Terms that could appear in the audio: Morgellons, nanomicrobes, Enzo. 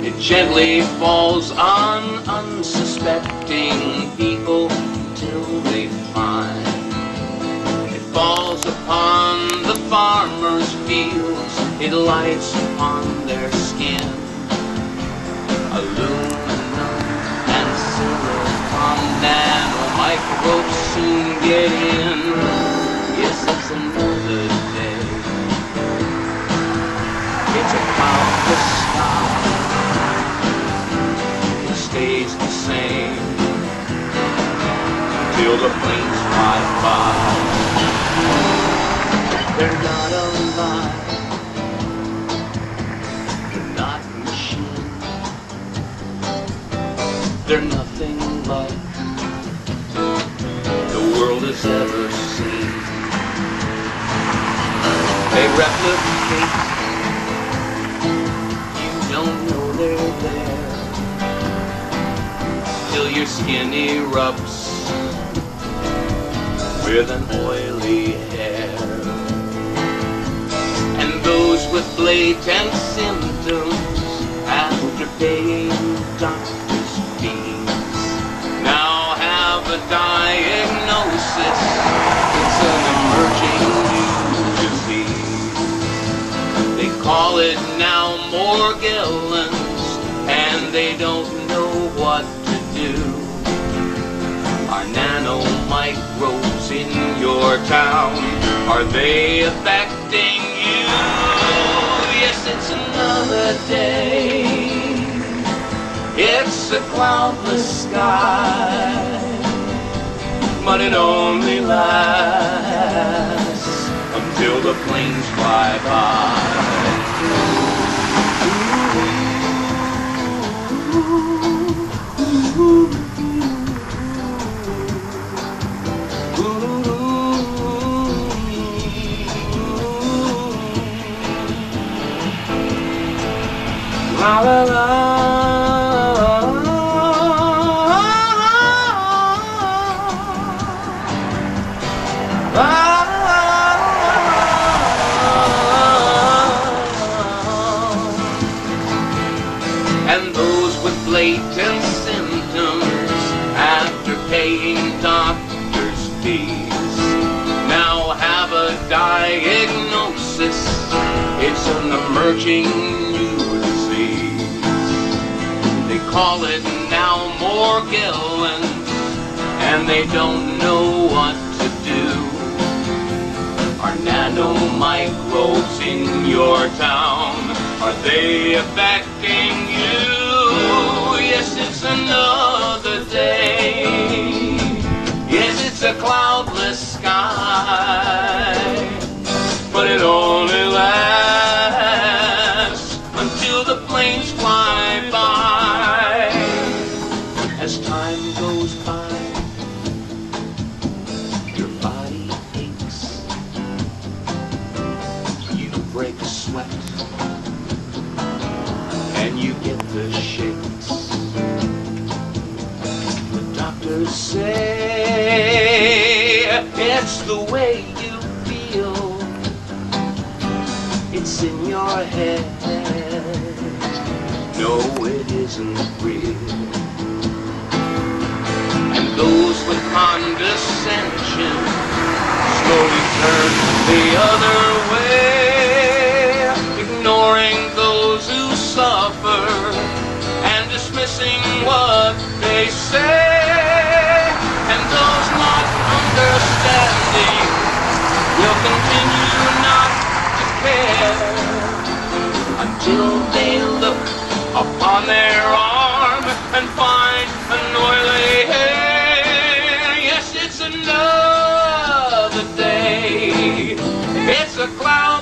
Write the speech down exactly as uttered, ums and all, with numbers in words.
It gently falls on unsuspecting people till they find it falls upon the farmer's fields. It lights upon their skin, aluminum and silicon nanomicrobes soon get in. Yes, it's another day. It's about to stop. It stays the same till the planes fly by. They're not alive. They're nothing like the world has ever seen. They replicate. You don't know they're there till your skin erupts with an oily hair. And those with blatant symptoms after paying doctors now have a diagnosis. It's an emerging new disease. They call it now Morgellons, and they don't know what to do. Are nanomicrobes in your town? Are they affecting you? Yes, it's another day. It's a cloudless sky, but it only lasts until the planes fly by. La la la. And those with blatant symptoms after paying doctors' fees now have a diagnosis. It's an emerging new disease. They call it now Morgellons, and they don't know what to do. Are nanomicrobes in your town? Are they affecting you? Yes, it's another day. Yes, it's a cloudless sky, but it only lasts until the planes fly by. As time goes by, your body aches. You break a sweat, and you get the shakes. The doctors say it's the way you feel. It's in your head. No, it isn't real. And those with condescension slowly turn the other way, ignoring those who suffer and dismissing what they say. And those not understanding will continue not to care until they look upon their arm and find an oily hair. Yes, it's another day. It's a cloud.